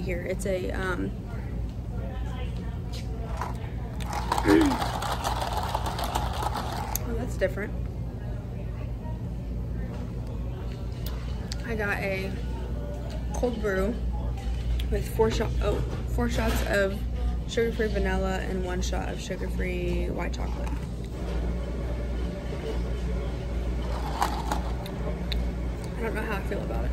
coffee here. It's a well, that's different. I got a cold brew with four shots of sugar-free vanilla and 1 shot of sugar-free white chocolate. I don't know how I feel about it.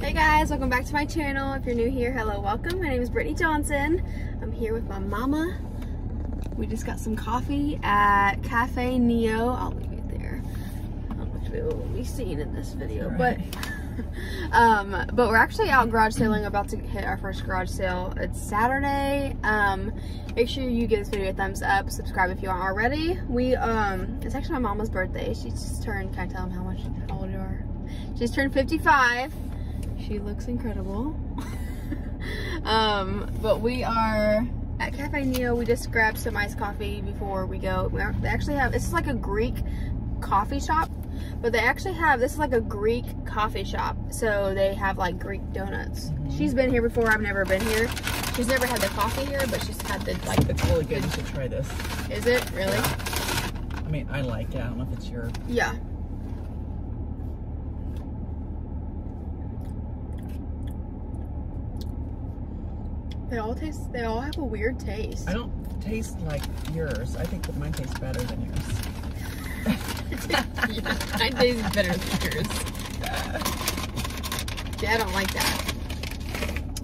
Hey guys, welcome back to my channel. If you're new here, hello, welcome. My name is Brittany Johnson. I'm here with my mama. We just got some coffee at Cafe Neo. I'll leave it there. I don't know if we will be seen in this video, but but we're actually out garage sailing, about to hit our first garage sale. It's Saturday. Make sure you give this video a thumbs up, subscribe if you aren't already. We it's actually my mama's birthday. She's just turned, can I tell them how much how old you are? She's turned 55. She looks incredible. But we are at Cafe Neo. We just grabbed some iced coffee before we go. They actually have, this is like a Greek coffee shop, but they actually have, this is like a Greek coffee shop, so they have like Greek donuts. She's been here before. I've never been here. She's never had the coffee here, but she's had the like the really good. You should try this. Is it really? Yeah. I mean, I like it. I don't know if it's your. Yeah. They all taste. They all have a weird taste. I don't taste like yours. I think that mine tastes better than yours. Mine tastes better than yours. Yeah, I don't like that.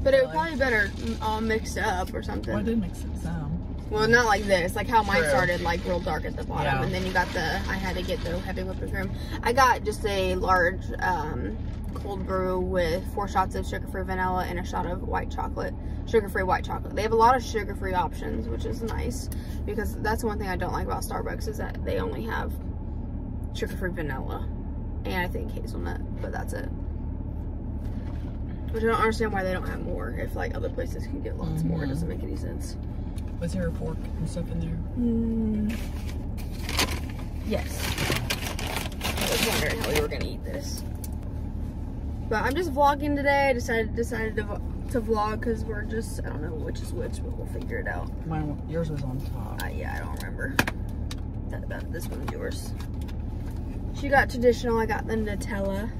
But it would probably be better all mixed up or something. Well, I did mix it some. Well, not like this. Like how mine started, like real dark at the bottom, yeah. And then you got the. I had to get the heavy whipping cream. I got just a large cold brew with 4 shots of sugar-free vanilla and 1 shot of white chocolate. Sugar-free white chocolate. They have a lot of sugar-free options, which is nice, because that's one thing I don't like about Starbucks is that they only have sugar-free vanilla and I think hazelnut, but that's it. Which I don't understand why they don't have more if like other places can get lots more. It doesn't make any sense. Was there a fork and stuff in there? Yes. I was wondering how we were gonna eat this. But I'm just vlogging today. I decided to vlog because we're just, I don't know which is which, but we'll figure it out. Mine, yours was on top. Yeah, I don't remember. That about this one's yours. She got traditional. I got the Nutella.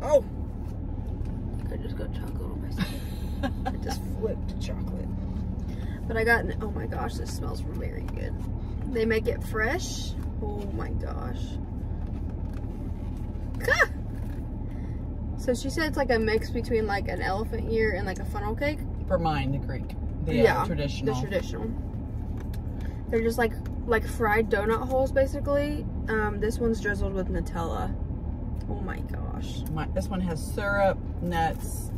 Oh, I just got chocolate on myself. I just flipped chocolate. But I got, oh my gosh, this smells very good. They make it fresh. Oh my gosh. Ah! So she said it's like a mix between like an elephant ear and like a funnel cake. For mine, the Greek. Yeah, traditional. The traditional. They're just like fried donut holes basically. This one's drizzled with Nutella. Oh my gosh. This one has syrup, nuts,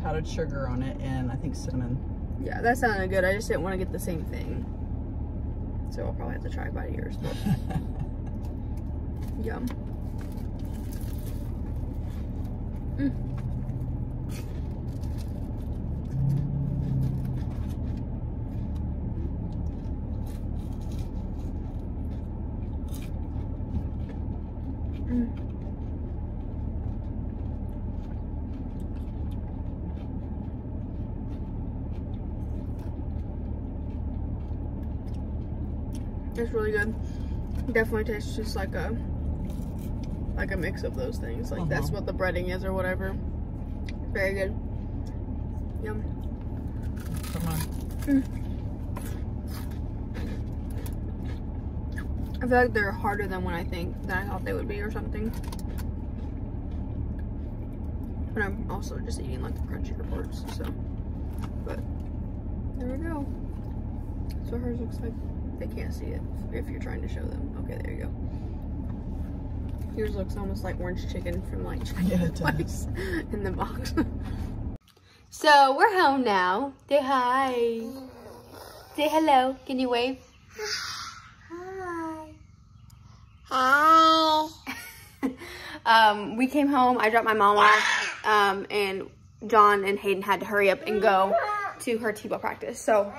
powdered sugar on it, and I think cinnamon. Yeah, that sounded good. I just didn't want to get the same thing. So I'll probably have to try a bite of yours. Yum. It's really good. Definitely tastes just like a mix of those things. Like that's what the breading is or whatever. Very good. Yum. Come on. I feel like they're harder than I thought they would be or something. But I'm also just eating like the crunchier parts, so. But there we go. That's what hers looks like. They can't see it if you're trying to show them. Okay, there you go. Yours looks almost like orange chicken from like China place in the box. So we're home now. Say hi. Say hello. Can you wave? Hi. Hi. We came home. I dropped my mom off, and John and Hayden had to hurry up and go to her t-ball practice. So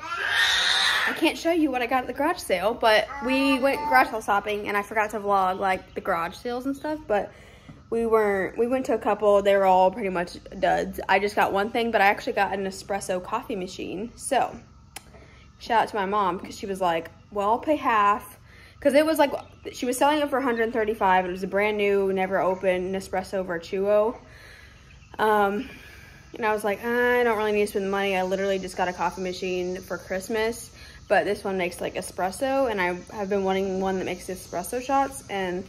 I can't show you what I got at the garage sale, but we went garage sale shopping and I forgot to vlog like the garage sales and stuff, but We went to a couple. They were all pretty much duds. I just got one thing, but I actually got an espresso coffee machine. So shout out to my mom, because she was like, well, I'll pay half. Because it was like, she was selling it for $135. It was a brand new, never opened Nespresso Virtuo. And I was like, I don't really need to spend the money. I literally just got a coffee machine for Christmas. But this one makes like espresso, and I have been wanting one that makes espresso shots. And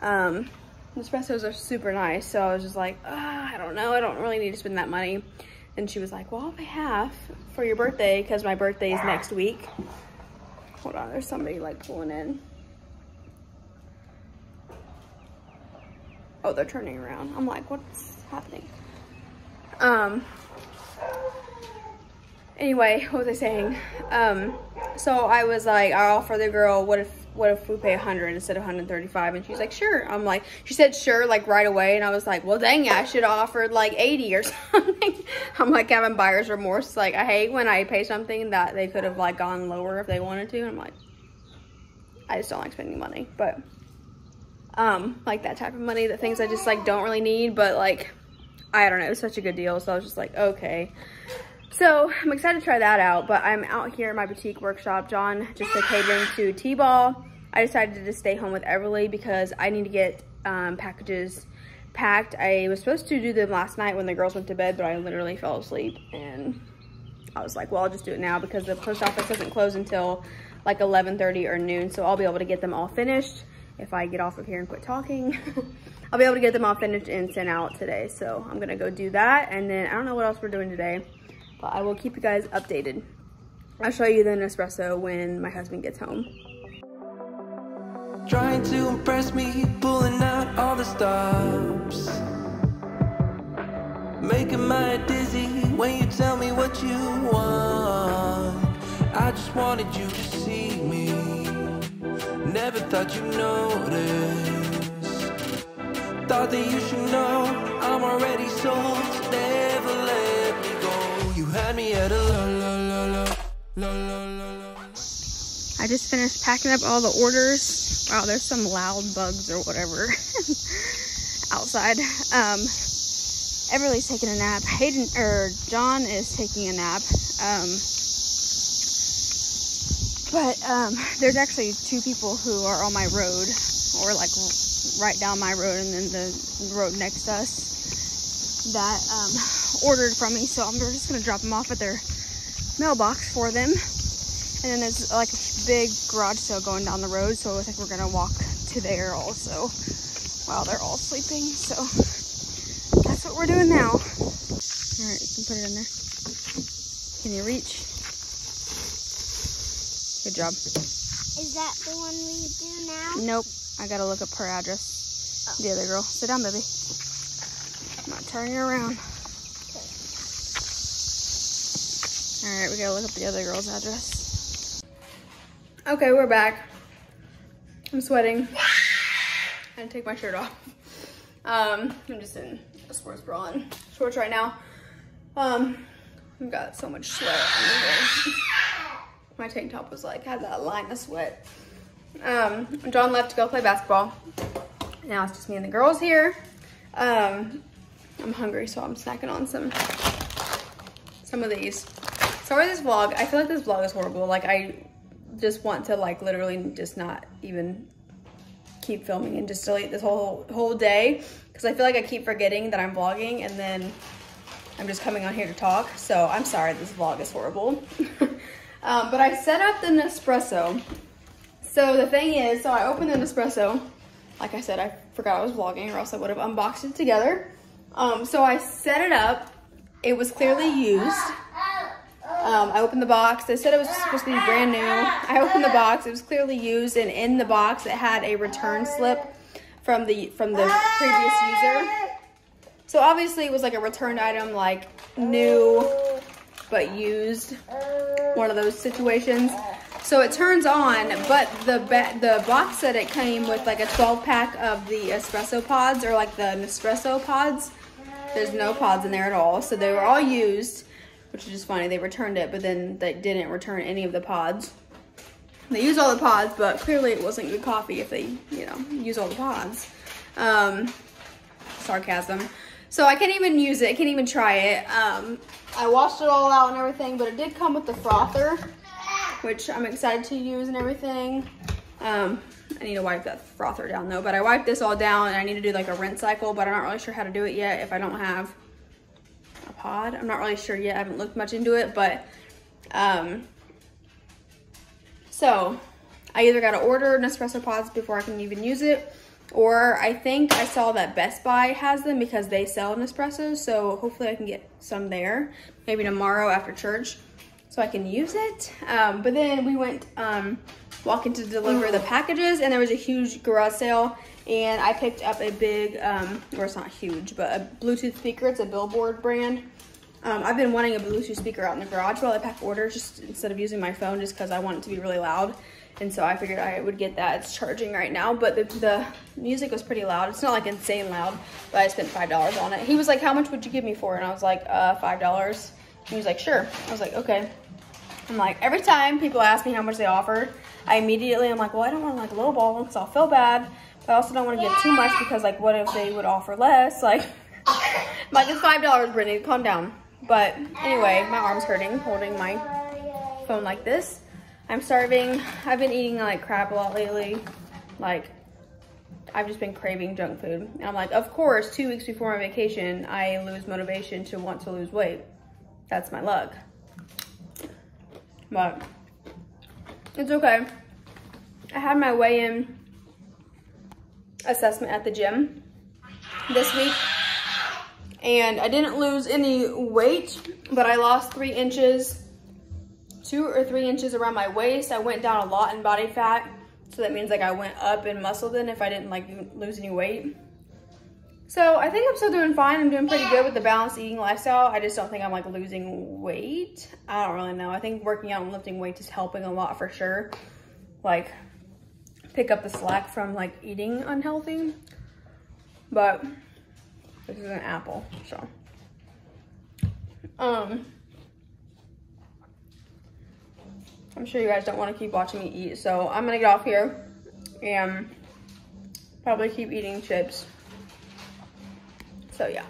espressos are super nice. So I was just like, I don't know. I don't really need to spend that money. And she was like, well, I'll pay half for your birthday, because my birthday is next week. Hold on, there's somebody like pulling in. Oh, they're turning around. I'm like, what's happening? Anyway, what was I saying? So I was like, I'll offer the girl, what if we pay 100 instead of 135? And she's like, sure. I'm like, she said sure, like right away. And I was like, well, dang, I should have offered like 80 or something. I'm like having buyer's remorse. Like, I hate when I pay something that they could have like gone lower if they wanted to. And I'm like, I just don't like spending money. But like that type of money, the things I just like don't really need, but like, I don't know, it was such a good deal. So I was just like, okay. So I'm excited to try that out, but I'm out here in my boutique workshop. John just took catering to T-ball. I decided to stay home with Everly because I need to get packages packed. I was supposed to do them last night when the girls went to bed, but I literally fell asleep. And I was like, well, I'll just do it now because the post office doesn't close until like 11:30 or noon. So I'll be able to get them all finished. If I get off of here and quit talking, I'll be able to get them all finished and sent out today. So I'm gonna go do that. And then I don't know what else we're doing today, but I will keep you guys updated. I'll show you the Nespresso when my husband gets home. Trying to impress me, pulling out all the stops, making my dizzy when you tell me what you want. I just wanted you to see me, never thought you'd notice, thought that you should know I'm already sold, so never let. I just finished packing up all the orders. Wow, there's some loud bugs or whatever outside. Everly's taking a nap. John is taking a nap. There's actually two people who are on my road, or like right down my road, and then the road next to us that ordered from me, so I'm just gonna drop them off at their mailbox for them. And then there's like a big garage sale going down the road, so I think we're gonna walk to there also while they're all sleeping. So that's what we're doing now. All right, you can put it in there. Can you reach? Good job. Is that the one we do now? Nope, I gotta look up her address. Oh. The other girl. Sit down, baby. I'm not turning you around. Alright, we gotta look up the other girl's address. Okay, we're back. I'm sweating. I had to take my shirt off. I'm just in a sports bra and shorts right now. I've got so much sweat. My tank top was like, had that line of sweat. John left to go play basketball. Now it's just me and the girls here. I'm hungry, so I'm snacking on some of these. Sorry, this vlog, I feel like this vlog is horrible. Like, I just want to like literally just not even keep filming and just delete this whole day, because I feel like I keep forgetting that I'm vlogging, and then I'm just coming on here to talk. So I'm sorry this vlog is horrible. But I set up the Nespresso. So the thing is, so I opened the Nespresso. Like I said, I forgot I was vlogging, or else I would have unboxed it together. So I set it up. It was clearly used. I opened the box. They said it was supposed to be brand new. I opened the box. It was clearly used, and in the box it had a return slip from the previous user. So obviously it was like a returned item, like new but used, one of those situations. So it turns on, but the box said it came with like a 12-pack of the espresso pods, or like the Nespresso pods. There's no pods in there at all, so they were all used, which is just funny. They returned it, but then they didn't return any of the pods. They used all the pods, but clearly it wasn't good coffee if they, you know, use all the pods. sarcasm. So I can't even use it, can't even try it. I washed it all out and everything, but it did come with the frother, which I'm excited to use and everything. I need to wipe that frother down though, but I wiped this all down and I need to do like a rinse cycle, but I'm not really sure how to do it yet if I don't have a pod. I'm not really sure yet. I haven't looked much into it, but so I either got to order Nespresso pods before I can even use it, or I think I saw that Best Buy has them because they sell Nespresso, so hopefully I can get some there, maybe tomorrow after church, so I can use it. But then we went walking to deliver the packages, and there was a huge garage sale, and I picked up a big, or it's not huge, but a Bluetooth speaker. It's a Billboard brand. I've been wanting a Bluetooth speaker out in the garage while I pack orders, just instead of using my phone, just because I want it to be really loud. And so I figured I would get that. It's charging right now, but the music was pretty loud. It's not like insane loud, but I spent $5 on it. He was like, how much would you give me for it? And I was like, $5. He was like, sure. I was like, okay. I'm like, every time people ask me how much they offered, I'm like, well, I don't want to like lowball them because I'll feel bad, but I also don't want to give too much because like, what if they would offer less? Like, I'm like, it's $5, Brittany, calm down. But anyway, my arm's hurting holding my phone like this. I'm starving. I've been eating like crap a lot lately. Like, I've just been craving junk food. And I'm like, of course, 2 weeks before my vacation, I lose motivation to want to lose weight. That's my luck. But it's okay. I had my weigh-in assessment at the gym this week, and I didn't lose any weight, but I lost 3 inches, 2 or 3 inches around my waist. I went down a lot in body fat, so that means like I went up in muscle then if I didn't like lose any weight. So I think I'm still doing fine. I'm doing pretty good with the balanced eating lifestyle. I just don't think I'm like losing weight. I don't really know. I think working out and lifting weights is helping a lot for sure. Like pick up the slack from like eating unhealthy. But this is an apple, so. I'm sure you guys don't want to keep watching me eat, so I'm gonna get off here and probably keep eating chips. So yeah.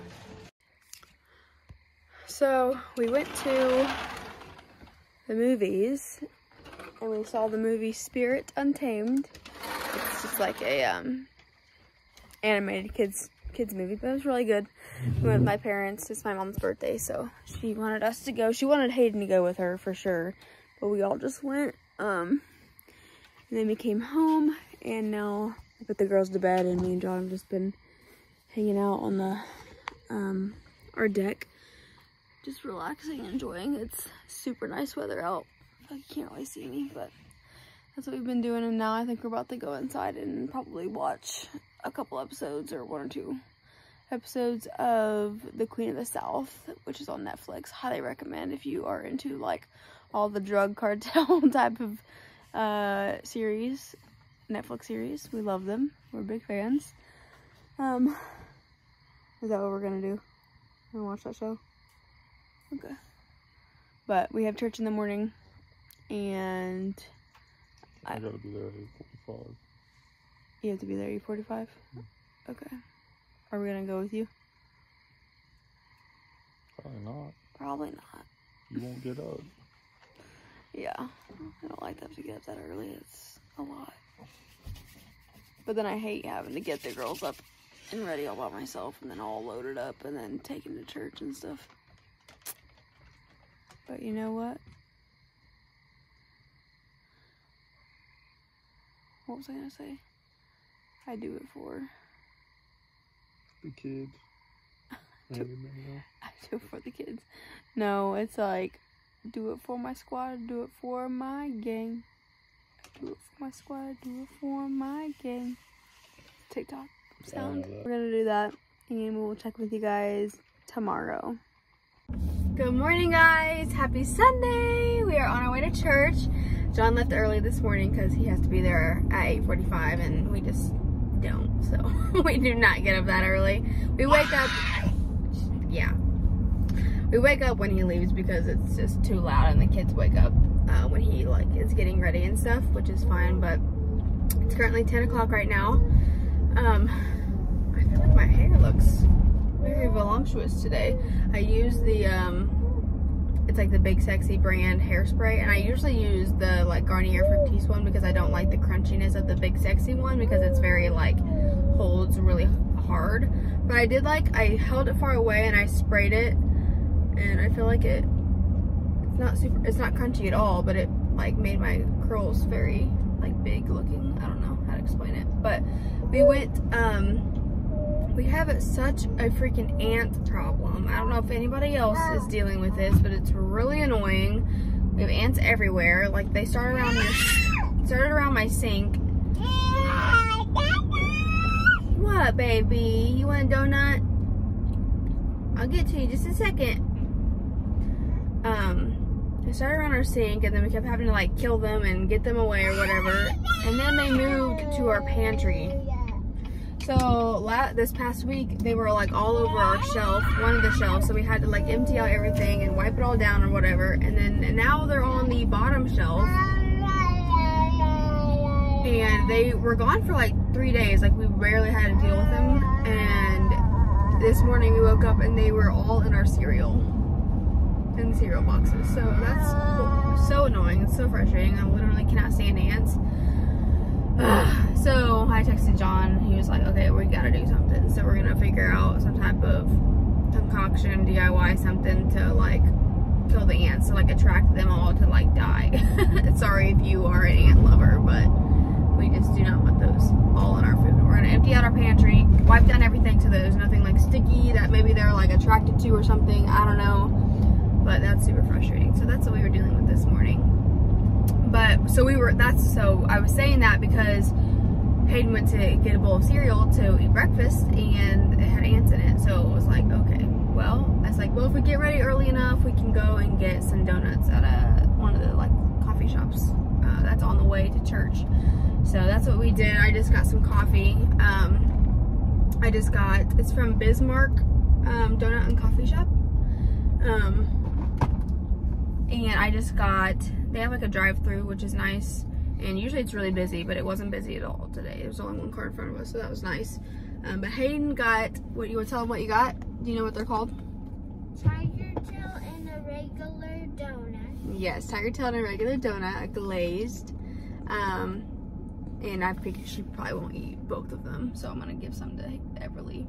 So we went to the movies and we saw the movie Spirit Untamed. It's just like a animated kids movie, but it was really good. We went with my parents. It's my mom's birthday, so she wanted us to go. She wanted Hayden to go with her for sure, but we all just went. And then we came home, and now I put the girls to bed, and me and John have just been hanging out on the our deck, just relaxing, enjoying. It's super nice weather out. I can't really see me, but that's what we've been doing. And now I think we're about to go inside and probably watch a couple episodes, or 1 or 2 episodes, of The Queen of the South, which is on Netflix. Highly recommend if you are into like all the drug cartel type of series, Netflix series. We love them. We're big fans. Is that what we're gonna do? We're gonna watch that show? Okay. But we have church in the morning, and I gotta be there at 8:45. You have to be there at 8:45? Okay. Are we gonna go with you? Probably not. Probably not. You won't get up. Yeah. I don't like that to get up that early. It's a lot. But then I hate having to get the girls up and ready all by myself, and then all loaded up, and then taken to church and stuff. But you know what? What was I gonna say? I do it for the kids. I do it for the kids. No, it's like, do it for my squad, do it for my gang. Do it for my squad, do it for my gang. TikTok sound. We're gonna do that, and we'll check with you guys tomorrow. Good morning, guys. Happy Sunday. We are on our way to church. John left early this morning because he has to be there at 8:45, and we just don't. So we do not get up that early. We wake up. Yeah, we wake up when he leaves because it's just too loud, and the kids wake up when he like is getting ready and stuff, which is fine. But it's currently 10 o'clock right now. I feel feel like my hair looks very voluptuous today. I use the, it's like the Big Sexy brand hairspray, and I usually use the like Garnier Fructis one because I don't like the crunchiness of the Big Sexy one because it's very like, holds really hard. But I did like, I held it far away and I sprayed it, and I feel like it's not super, it's not crunchy at all, but it like made my curls very like big looking. I don't know how to explain it, but we went, we have such a freaking ant problem. I don't know if anybody else is dealing with this, but it's really annoying. We have ants everywhere. Like they started around my sink. What, baby? You want a donut? I'll get to you just a second. They started around our sink, and then we kept having to like kill them and get them away or whatever, and then they moved to our pantry. So this past week they were like all over our shelf, one of the shelves, so we had to like empty out everything and wipe it all down or whatever, and then now they're on the bottom shelf, and they were gone for like 3 days. Like we barely had to deal with them, and this morning we woke up and they were all in our cereal, in cereal boxes. So that's so annoying. It's so frustrating. I literally cannot stand ants. So I texted John. He was like, okay, we gotta do something. So we're gonna figure out some type of concoction, DIY something to like kill the ants, to like attract them all to like die. Sorry if you are an ant lover, but we just do not want those all in our food. We're gonna empty out our pantry, wipe down everything so that there's nothing like sticky that maybe they're like attracted to or something. I don't know. But that's super frustrating. So that's what we were dealing with this morning. But so I was saying that because Hayden went to get a bowl of cereal to eat breakfast, and it had ants in it. So it was like, okay, well, I was like, well, if we get ready early enough, we can go and get some donuts at one of the like coffee shops that's on the way to church. So that's what we did. I just got some coffee. I just got, it's from Bismarck Donut and Coffee Shop. And I just got, they have like a drive-thru, which is nice, and usually it's really busy, but it wasn't busy at all today. There was only one car in front of us, so that was nice. But Hayden got, what you want to tell him what you got? Do you know what they're called? Tiger tail and a regular donut. Yes, tiger tail and a regular donut, a glazed. And I figured she probably won't eat both of them, so I'm gonna give some to Everly.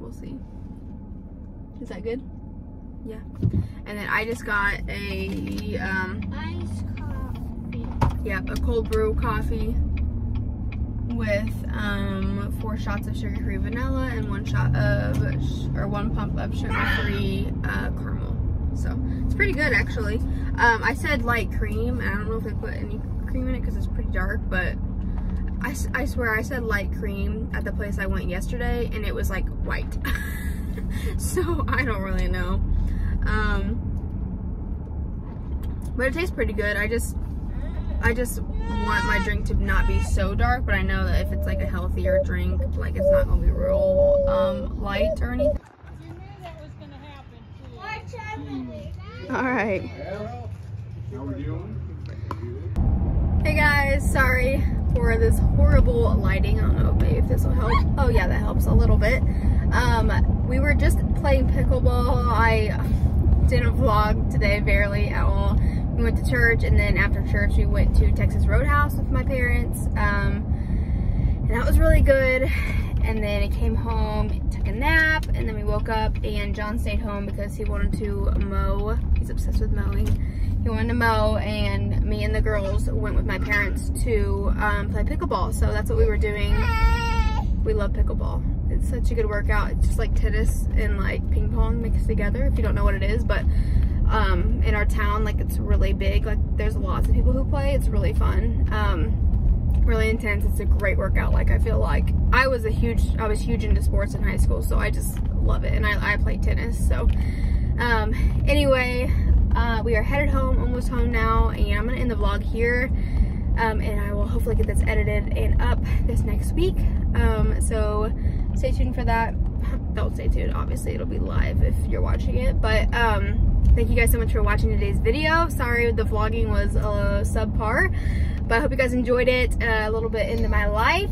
We'll see. Is that good? Yeah. And then I just got a iced coffee. Yeah, a cold brew coffee with 4 shots of sugar-free vanilla and 1 pump of sugar-free caramel. So it's pretty good, actually. I said light cream, and I don't know if they put any cream in it because it's pretty dark, but I swear I said light cream at the place I went yesterday, and it was like white. So I don't really know. But it tastes pretty good. I just want my drink to not be so dark, but I know that if it's like a healthier drink, like it's not gonna be real light or anything. You knew that was gonna happen too. All right. How are you? Hey guys, sorry for this horrible lighting. I don't know if this will help. Oh yeah, that helps a little bit. We were just playing pickleball. I didn't vlog today barely at all. We went to church, and then after church we went to Texas Roadhouse with my parents, and that was really good. And then I came home, took a nap, and then we woke up, and John stayed home because he wanted to mow. He's obsessed with mowing. He wanted to mow, and me and the girls went with my parents to play pickleball. So that's what we were doing. We love pickleball. It's such a good workout. It's just like tennis and like ping pong mixed together, if you don't know what it is. But in our town, like it's really big. Like there's lots of people who play. It's really fun, really intense. It's a great workout. Like I feel like I was huge into sports in high school, so I just love it. And I played tennis. So anyway, we are headed home, almost home now, and I'm gonna end the vlog here. And I will hopefully get this edited and up this next week. So stay tuned for that. Don't stay tuned, obviously it'll be live if you're watching it, but thank you guys so much for watching today's video. Sorry the vlogging was subpar, but I hope you guys enjoyed it, a little bit into my life.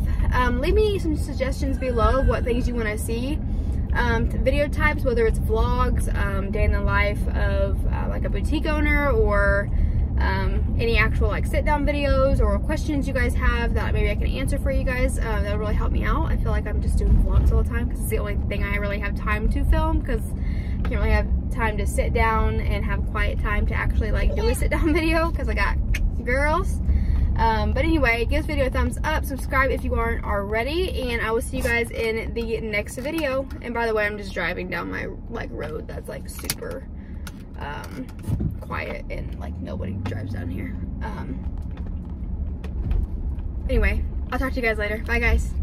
Leave me some suggestions below of what things you want to see. Video types, whether it's vlogs, day in the life of like a boutique owner, or any actual like sit down videos or questions you guys have that maybe I can answer for you guys. That would really help me out. I feel like I'm just doing vlogs all the time because it's the only thing I really have time to film, because I can't really have time to sit down and have quiet time to actually like do a sit down video because I got girls. But anyway, give this video a thumbs up, subscribe if you aren't already, and I will see you guys in the next video. And by the way, I'm just driving down my like road that's like super quiet and like nobody drives down here. Anyway, I'll talk to you guys later. Bye guys.